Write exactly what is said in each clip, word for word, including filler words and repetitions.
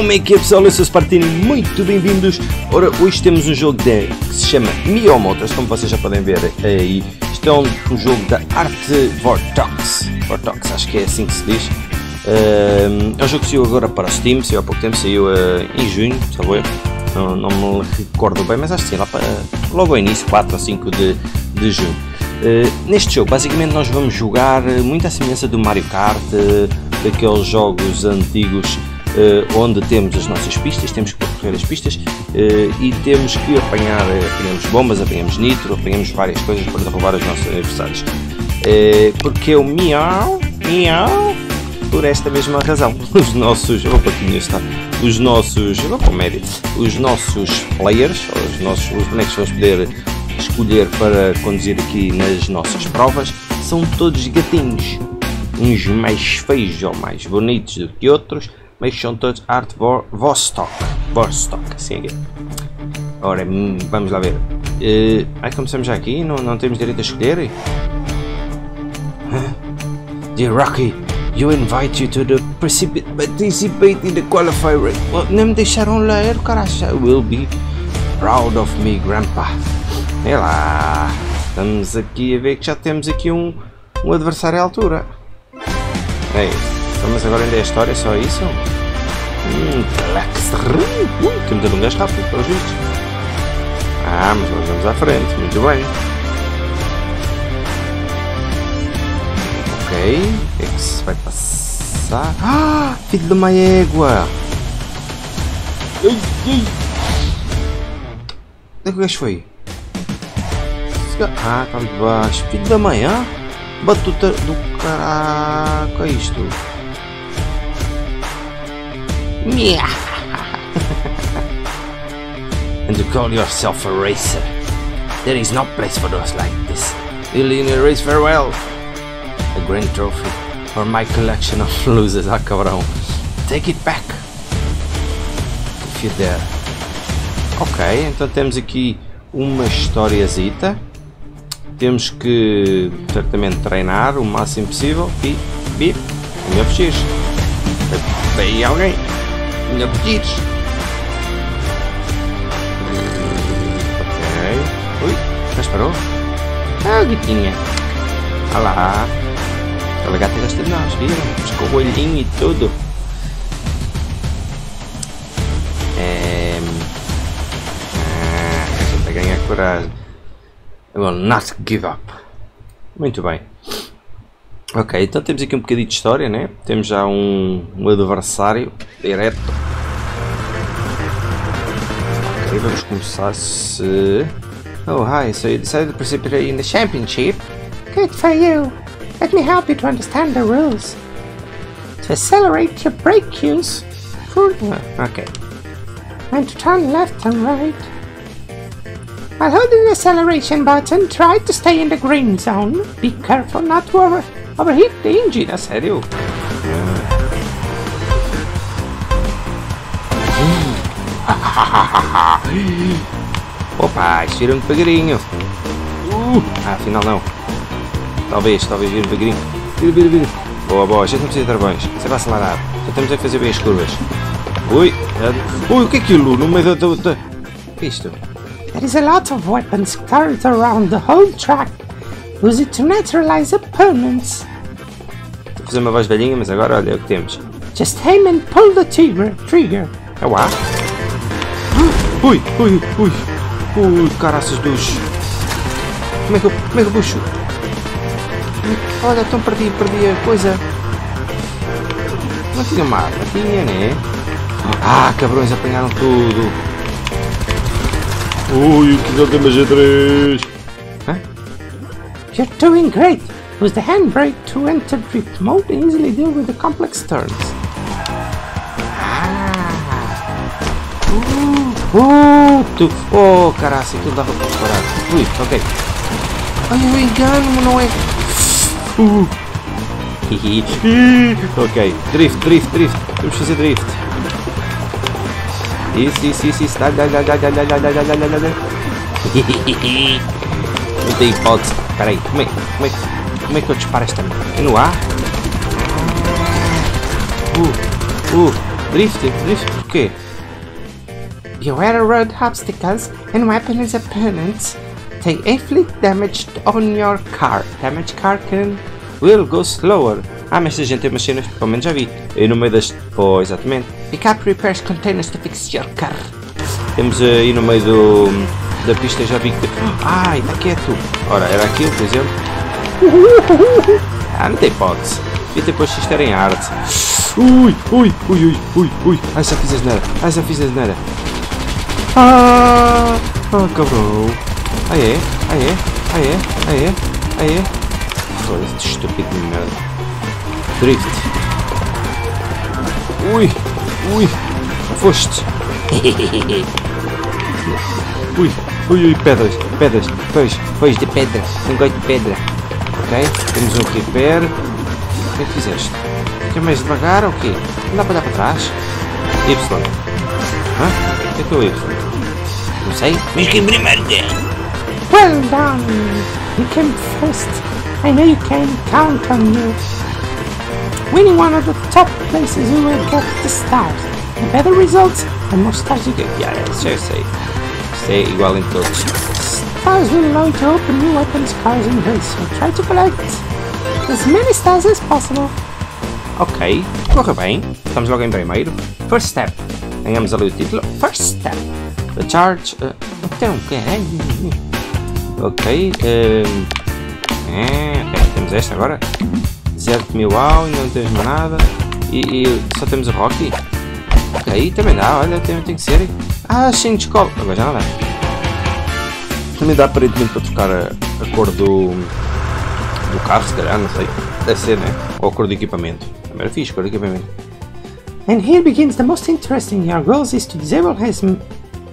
Como é que é, pessoal? Eu sou o Spartino, muito bem-vindos! Ora, hoje temos um jogo de, que se chama Meow Motors, como vocês já podem ver aí. Isto é um, um jogo da Arte Vortox, Vortox, acho que é assim que se diz. Uh, é um jogo que saiu agora para o Steam, saiu há pouco tempo, saiu uh, em junho, talvez. Não, não me recordo bem, mas acho que sim, lá para, logo ao início, quatro ou cinco de, de junho. Uh, neste jogo, basicamente, nós vamos jogar muito à semelhança do Mario Kart, uh, daqueles jogos antigos. Uh, onde temos as nossas pistas, temos que percorrer as pistas uh, e temos que apanhar, uh, apanhamos bombas, apanhamos nitro, apanhamos várias coisas para derrubar os nossos adversários. Uh, porque o miau, miau, por esta mesma razão, os nossos, opa, aqui está, os nossos, não comédia, os nossos players, os nossos os bonecos vão poder escolher para conduzir aqui nas nossas provas, são todos gatinhos, uns mais feios ou mais bonitos do que outros, mas são todos Arte Vostok, Vostok, assim é. Ora, vamos lá ver. Uh, aí começamos já aqui, não, não temos direito a escolher. Huh? Dear Rocky, eu invite you to the participate in the qualifier. Well, não me deixaram ler, caraca. Will be proud of me, grandpa. É lá. Estamos aqui a ver que já temos aqui um, um adversário à altura. É isso. Mas agora ainda é a história, só isso? Hum, relax. Ui, que me deu um gasto rápido, pelos vistos. Ah, mas nós vamos à frente, muito bem. Ok, o que é que se vai passar? Ah, filho de uma égua! Ai, ai! Onde é que o gajo foi? Ah, está de baixo, filho da mãe, ah? Batuta do caraca, é isto? And you call yourself a racer? There is no place for those like this. You'll in a race farewell. A grand trophy for my collection of losers, ah cabrão. Take it back. If you dare. Ok, então temos aqui uma historiazita. Temos que certamente treinar o máximo possível e bip, ainda fugir. Veio alguém, ainda fugir. Ok. Ui, mas parou. Ah, gatinha. Olha lá. Aquela gata gosta de nós, viram? Com o olhinho e tudo. É... Ah, a gente vai ganhar coragem. I will not give up. Muito bem. Ok, então temos aqui um bocadinho de história, né? Temos já um, um adversário direto. Ok, vamos começar se... Oh, hi, so you decided to participate in the championship? Good for you. Let me help you to understand the rules. To accelerate your brake cues. For... Ok. And to turn left and right. While holding the acceleration button, try to stay in the green zone. Be careful not to over overheat the engine. A sério? Opa, isto vira um devagarinho. Uh, ah, afinal não. Talvez, talvez vira um devagarinho. Vira, vira, vira. Boa, boa, a gente não precisa de travões. Você vai acelerar. Só temos é que fazer bem as curvas. Ui, ui, o que é aquilo? No meio da... da... Isto? There is a lot of weapons carried around the whole track. Use it to neutralize opponents. Vou fazer uma voz velhinha, mas agora olha o que temos. Just aim and pull the trigger. Trigger. É o ar. Ui, ui, ui. Ui, caraças dos... Como é que eu, como é que eu puxo? Olha, então perdi, perdi a coisa. Não tinha uma arma, tinha, né? Ah, cabrões, apanharam tudo. Ui, que deu tem G três! Hã? You're doing great! Use the handbrake to enter drift mode and easily deal with the complex turns. Ah! Uh, tu... Oh, caralho, aquilo dava para parar. Ui, ok. Ai, eu engano, não é? Uh. Ok, drift, drift, drift. Vamos fazer drift. Isso, isso, isso, isso, dá, dá, dá, dá, dá, dá, dá, dá, dá, dá, dá. Não tem hipótese. Peraí, como é, como é, como é que eu disparo esta merda? É no ar? Uh, uh, Drifted, drifted o quê? You were road obstacles and weapons opponents. They inflict damage on your car. Damage car can will go slower. Ah, mas esta gente tem umas cenas que pelo menos já vi. E no meio das... Pois, exatamente. Pick up repairs containers to fix your car. Temos aí no meio do... da pista já vi que... Ai, está quieto. Ora, era aquilo, por exemplo. Ah, não tem hipótese. E depois isto era em arte. Ui, ui, ui, ui, ui, ui. Ai, já fiz asneira. Ai, já fiz asneira. Ah, ah, cabrão. Ai é, ai é, ai é, ai é, ai é. Olha este estúpido de merda. Drift. Ui, ui, foste. Ui, ui, ui, pedras, pedras, pois, pois de pedra, não gosto de pedra. Ok, temos um repair. O que é que fizeste? Quer mais devagar ou o quê? Não dá para dar para trás? Y. Hã? O que é que é o Y? Não sei. Mas quem primeiro tem? Well done! You came first. I know you can count on you. Winning one of the top places you will get the stars. The better results, the more stars you get. Yeah, eu sei. É igual em todos. Stars will allow you to open new weapons, cars and guns, so try to collect as many stars as possible. Ok, corre bem. Estamos logo em primeiro. First step. Ganhamos ali o título. First step. The charge. Uh, então, caralho. Ok. Um, é, ok, temos esta agora. zero mil wow, ainda não temos mais nada. E, e só temos o Rocky. Ok, também dá, olha, tem, tem que ser. Ah, sim, descobre. Agora já não dá. Também dá aparentemente para trocar a, a cor do, do carro, se calhar, não sei. Deve ser, né? Ou a cor do equipamento. Também era fixe, cor do equipamento. And here begins the most interesting. Your goal is to disable as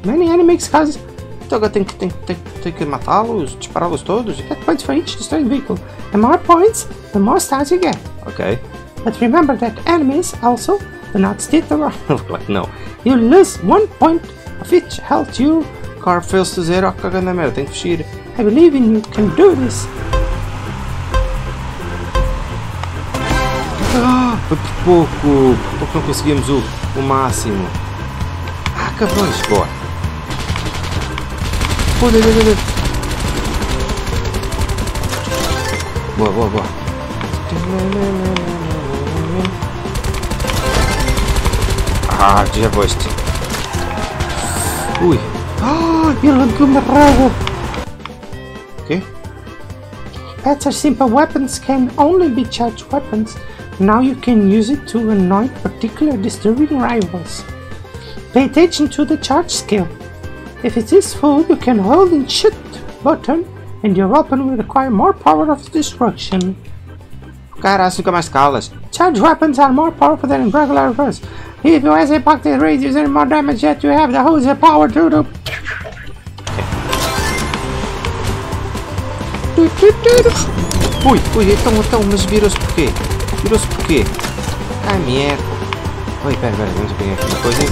many enemies causes. Então agora tenho que, tenho, tenho, tenho que matá-los, dispará-los todos. Get points for each destroyed vehicle. The more points, the more stars you get. Ok. But remember that enemies also do not stick around. Claro que não. You lose one point. Fitch, help you. Car fails to zero. Oh, cagando a merda, tenho que fugir. I believe in you can do this. Ah, por pouco. Por pouco não conseguimos o, o máximo. Ah, cabrões. Boa. Boa, boa, boa, boa. Ah, já foste. Ui! Ah! Ele arrancou uma raba! O quê? Better simple weapons can only be charged weapons. Now you can use it to annoy particular disturbing rivals. Pay attention to the charge skill. If it is full, you can hold and shoot button and your weapon will require more power of destruction. Caralho, nunca mais calas! Charge weapons are more powerful than regular guns. If you have a pocket radius and more damage yet you have the hose power to do. Ui, ui, então, então, mas virou-se porquê? Virou-se porquê? Ah, merda. Oi, pera, pera, vamos pegar aqui uma coisa, hein?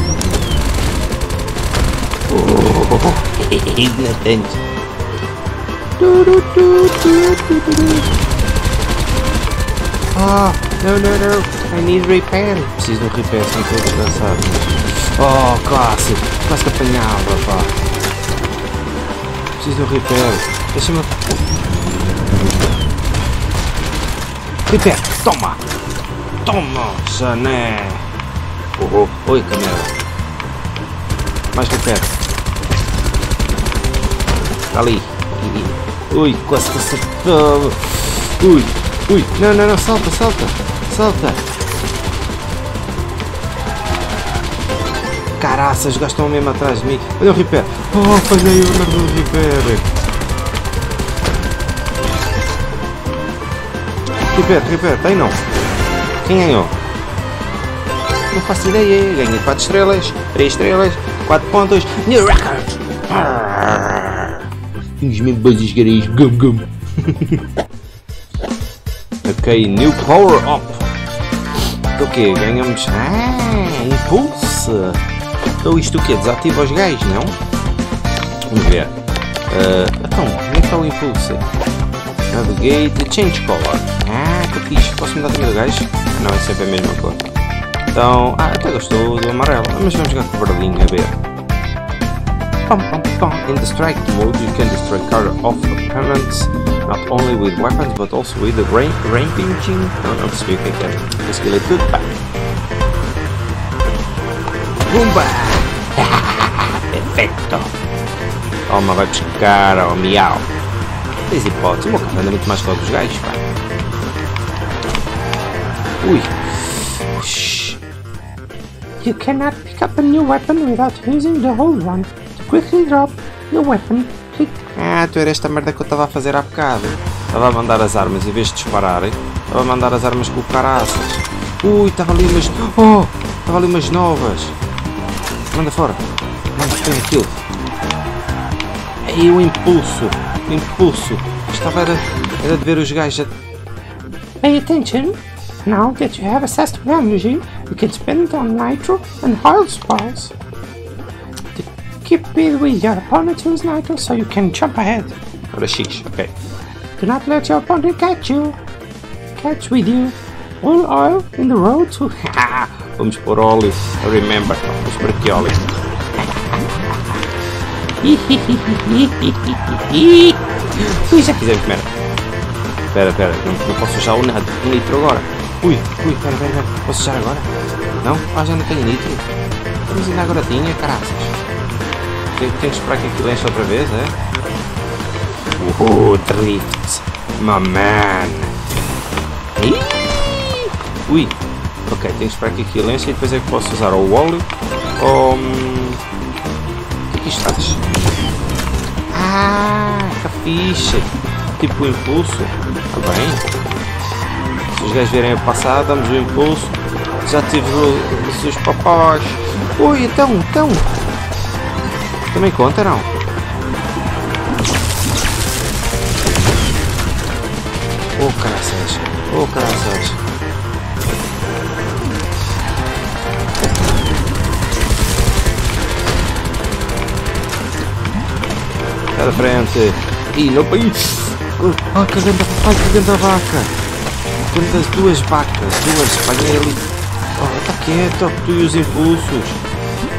Ah, não, não, não. I need repair. Preciso de um repair, são todos cansados. Oh, clássico. Quase que apanhava, pá. Preciso de um repair. Deixa-me... Repair. Toma. Toma, jané. Oh, oh. Oi, canela. Mais repair. Está ali. Ui, quase que acertou. Ui, ui. Não, não, não. Salta, salta. Salta. Caraças, gastam mesmo atrás de mim. Olha o repair. Oh, falhei o merda do repair. Repair, repair, tem não. Quem ganhou? Não faço ideia. Ganhei quatro estrelas, três estrelas, quatro pontos. New record! Os membros dos garis. Gum gum. Ok, new power up. O que? Ganhamos. Ah, impulso. Então isto o que? Desativa os gajos, não? Vamos ver. Uh, então, como é que está o impulso? Navigate, change color. Ah, que fixe. Posso mudar também o gajo? Ah, não, é sempre a mesma cor. Então, ah, até gostou do amarelo, mas vamos jogar com o verdinho, a ver. Pum, pum, pum. In the strike mode, you can destroy car of opponents, not only with weapons, but also with the rain rampaging. Não, não percebi o que é que é. Esquilei tudo, pá. Bumba! Perfeito! Toma, vai buscar ao miau. Tens hipótese, o meu carro anda muito mais logo os gajos, pá. Ui! Shhh. You cannot pick up a new weapon without using the whole one. To quickly drop the weapon, click. Ah, tu era esta merda que eu estava a fazer há bocado. Estava a mandar as armas em vez de disparar. Estava a mandar as armas com o caraças. Ui, estava ali umas. Oh! Estava ali umas novas. Manda fora. Manda fora aquilo. Aí o impulso. O impulso. Estava era, era de ver os gajos. Pay attention. Now that you have access to energy, you can spend it on nitro and oil spells. To keep it with your opponent who is nitro so you can jump ahead. Ora X, ok. Do not let your opponent catch you. Catch with you. All oil in the road to... Vamos por óleo, remember. Vamos por aqui óleo. Ui, já fizemos merda. Espera, espera, não, não posso usar o nitro agora. Ui, ui, pera, pera, pera, posso usar agora? Não? Ah, já não tenho nitro. Mas ainda agora tinha, caraças. Tenho, tenho que esperar que aquilo enche outra vez, é? Uhul, drift, my man. Iiii. Ui, ok, tenho que esperar que aquilo enche e depois é que posso usar ou o óleo ou... O que é que isto faz? Ah, que fixe. Tipo o impulso, está bem? Os gajos virem a passar, damos o impulso, já tive os, os papás. Ui, então, então. Também conta, não? Oh, caraças, oh, caraças. Para frente. Ih, não país. Ai, que grande, ai, que grande vaca. Quantas duas vacas, duas, apanhei ali. Oh, está quieto, tu e os impulsos.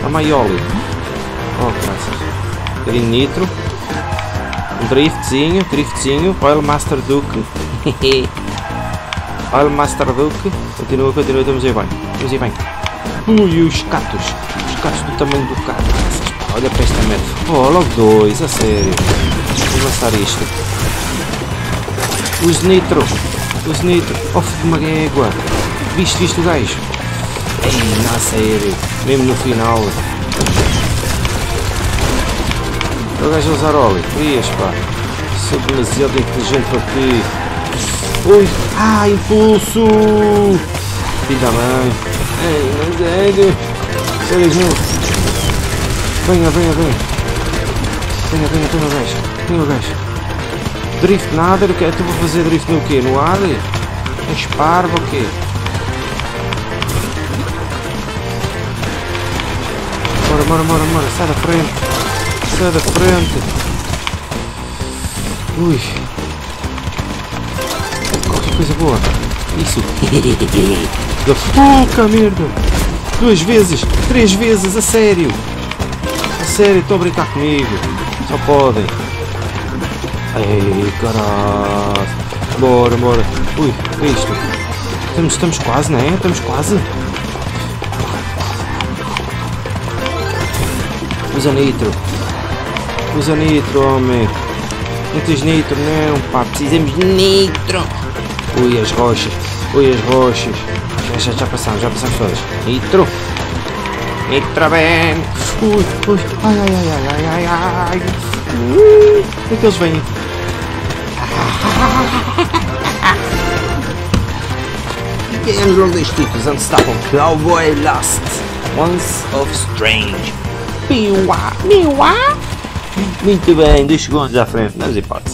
A maioli. Oh, graças. Tem nitro. Um driftzinho, driftzinho. Oil Master Duke. Oil Master Duke. Continua, continua, estamos aí bem. Estamos aí bem. Ui, os catos. Os catos do tamanho do carro. Olha para esta merda. Oh, logo dois, a sério. Vou lançar isto. Os nitro. Os nitro, off de uma égua, viste, viste o gajo? Ei, na sério, mesmo no final. O gajo a usar óleo, querias pá, sou demasiado inteligente para ti. Ui, ah, impulso! Filho da mãe, ei, não sério, sério junto. Venha, venha, venha, venha, venha, venha o gajo, venha o gajo. Drift nada, eu tu vou fazer drift no quê? No ar? Esparva o quê? Bora, bora, bora, bora, sai da frente! Sai da frente! Ui! Qualquer coisa boa! Isso! Puta merda! Duas vezes! Três vezes! A sério! A sério, estão a brincar comigo! Só podem! Ei, caralho! Bora, bora! Ui, o que é isto? Estamos, estamos quase, não é? Estamos quase! Usa nitro! Usa nitro, homem! Não tens nitro, não, pá! Precisamos de nitro! Ui, as rochas! Ui, as rochas! Já, já, já passamos, já passamos todas! Nitro! Nitro bem! Ui, ui! Ai, ai, ai, ai, ai, ai! Ui! Como é que eles vêm? Games of these titles unstoppable cowboy last once of strange. Miwa, miwa. Muito bem, dois segundos à frente, não se importa.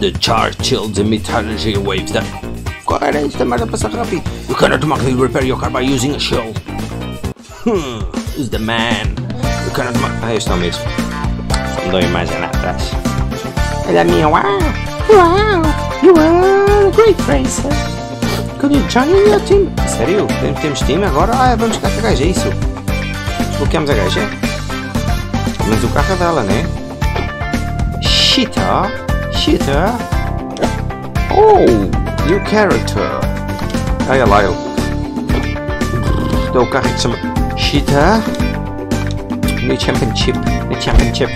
The char chilled the metallurgy waves that. Qual era esta merda para passar rápido? You cannot magically repair your car by using a shell. Hmm, who's the man? You cannot. Ah, eu estou mesmo. Não dou imagem atrás. Olha a minha, uau! Uau! You are a great racer! bonitinha, time. Sério? Temos time agora? Ah, vamos carregar isso. Desbloqueamos a gaja. Mas o carro é dela, né? Cheetah. Cheetah. Oh, new character. Olha lá, eu. Então o carro que se chama Cheetah. New Championship. New Championship.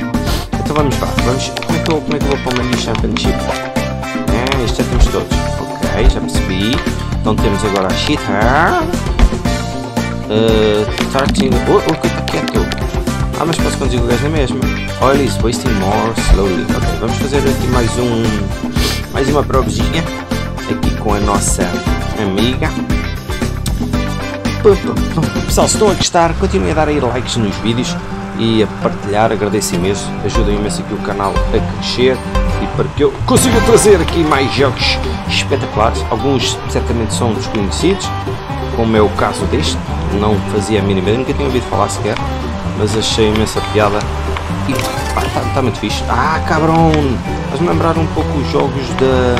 Então vamos lá. Vamos... Como, é que eu, como é que eu vou para o New Championship? É, isto é temos todos. Ok, já percebi. Então temos agora a Cheetah. Uh, starting... Oh, o que é que eu? Ah, mas posso conduzir o gás na mesma. Olha isso, wasting more slowly. Ok, vamos fazer aqui mais um... Mais uma provezinha. Aqui com a nossa amiga. Pessoal, se estão a gostar, continuem a dar aí likes nos vídeos. E a partilhar, agradeço imenso. Ajudem imenso aqui o canal a crescer. Para que eu consiga trazer aqui mais jogos espetaculares, alguns certamente são desconhecidos, como é o caso deste, não fazia a mínima, nunca tinha ouvido falar sequer, mas achei imensa piada e pá, está, está muito fixe. Ah, cabrão, faz-me lembrar um pouco os jogos da,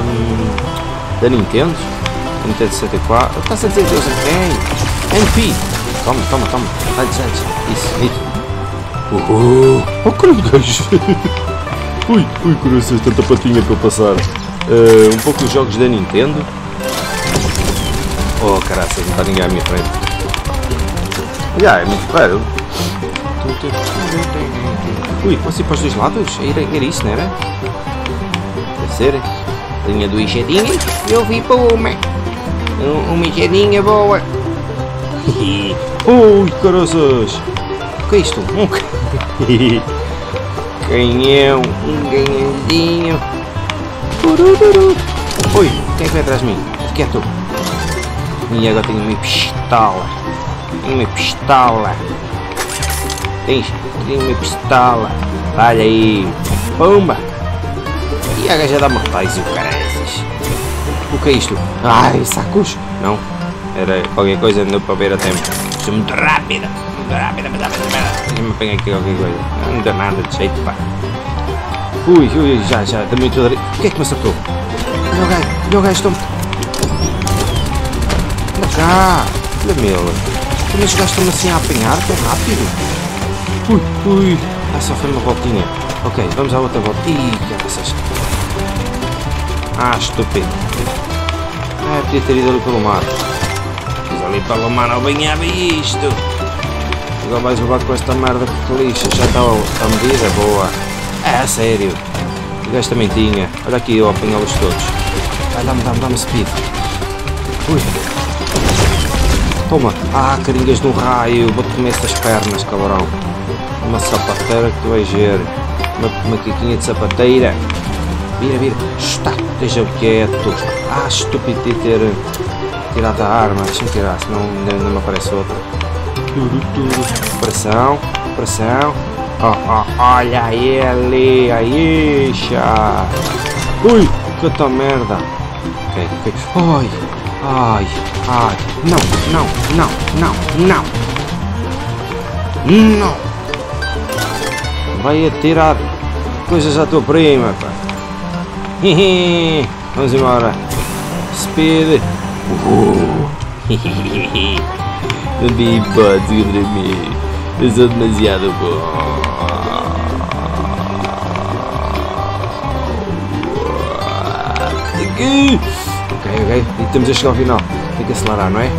da Nintendo, Nintendo sessenta e quatro, está a dizer Deus em M P, toma, toma, toma, isso, isso. Uhul, oh, que gajo. Ui, ui, curioso, tanta patinha para passar. Uh, um pouco os jogos da Nintendo. Oh, caraca, não está ninguém à minha frente. Já, é muito claro. Ui, posso ir para os dois lados? Era isso, não era? Deve ser. Tinha duas jadinhas, eu vim para uma. Uma jadinha boa. Ui, caroças. O que é isto? Um ganhão, um ganhãozinho. Oi, quem é que vem atrás de mim? Quem é tu? E agora tenho uma pistola. Tenho uma pistola. Tens? Tenho uma pistola. Olha aí. Pumba. E a gaja dá mortais e o caraças. O que é isto? Ai, sacos. Não. Era qualquer coisa, não para ver a tempo. Sou muito rápida. Rápida, mas rápida, me apanhei aqui qualquer coisa. Não dá nada de jeito, pá. Ui, ui, já, já, também estou a dar. O que é que me acertou? Meu gajo, meu gajo, estou-me. Anda cá, olha meu. Como estes gajos estão-me assim a apanhar, tão rápido. Ui, ui. Ah, só foi uma voltinha. Ok, vamos à outra volta. Ih, caraças. Ah, estúpido. Ah, podia ter ido ali pelo mar. Mas ali pelo mar não banhava isto. Agora vais levar com esta merda porque lixa, já está a medida boa. É sério. O gajo também tinha. Olha aqui eu apanhá-los todos. Vai, dá-me, dá-me, dá-me speed. Ui. Toma. Ah, caringas do raio. Vou-te comer estas pernas, cabrão. Uma sapateira que tu vais ver. Uma macaquinha de sapateira. Vira, vira. Está, esteja quieto. Ah, estúpido de ter tirado a arma. Deixa-me tirar, senão não me aparece outra. Pressão, pressão. Oh, oh, olha ele aí, chá. Ui, que merda. Ok, ok. Ai, ai, ai. Não, não, não, não, não. Não. Vai atirar coisas à tua prima, pá. Vamos embora. Speed. Uh. Não tem hipótese contra mim. Eu sou demasiado bom. Ok, ok. E estamos a chegar ao final. Tem que acelerar, não é?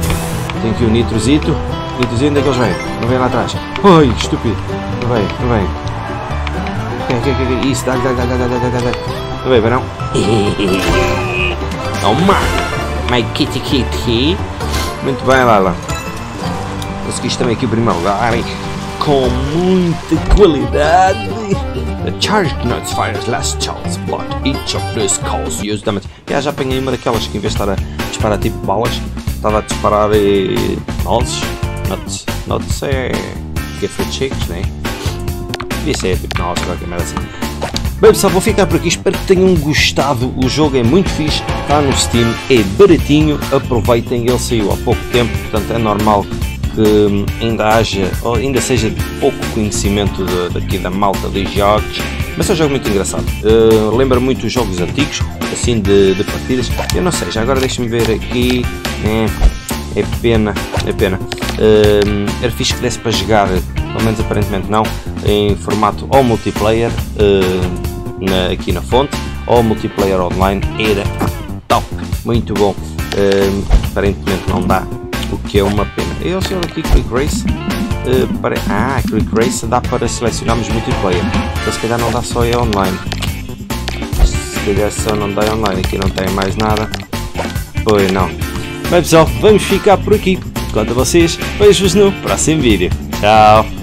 Tem aqui o nitrozito. Nitrozito, onde é que eles vêm? Não vem lá atrás. Ai, estúpido. Não vem, não vem. Ok, ok, ok. Isso, dá, dá, dá, dá, dá, dá, dá. Não vem, vai não? Toma! My kitty kitty. Muito bem, Lala. Conseguiste também aqui o primeiro lugar, hein? Com muita qualidade. The charged nuts fires last chance, but each of these calls use damage. Já, já apanhei uma daquelas que em vez de estar a disparar tipo balas, estava a disparar e... nozes. Nuts. Nuts é... que é fruit shakes, né? Devia ser tipo nozes, qualquer merda assim. Bem pessoal, vou ficar por aqui, espero que tenham gostado. O jogo é muito fixe, está no Steam, é baratinho, aproveitem, ele saiu há pouco tempo, portanto é normal que ainda haja, ou ainda seja de pouco conhecimento de, daqui da malta dos jogos. Mas é um jogo muito engraçado, uh, lembra muito os jogos antigos, assim de, de partidas. Eu não sei, já agora deixa-me ver aqui, é, é pena, é pena, uh, era fixe que desse para jogar, pelo menos aparentemente não, em formato ou multiplayer, uh, na, aqui na fonte, ou multiplayer online, era top, muito bom, uh, aparentemente não dá, o que é uma pena. Eu sei aqui Quick Race, Uh, para... Ah, Quick Race dá para selecionarmos multiplayer, então se calhar não dá só é online, se calhar só não dá online, aqui não tem mais nada, pois não. Mas pessoal, vamos ficar por aqui, quanto a vocês, vejo-vos no próximo vídeo, tchau!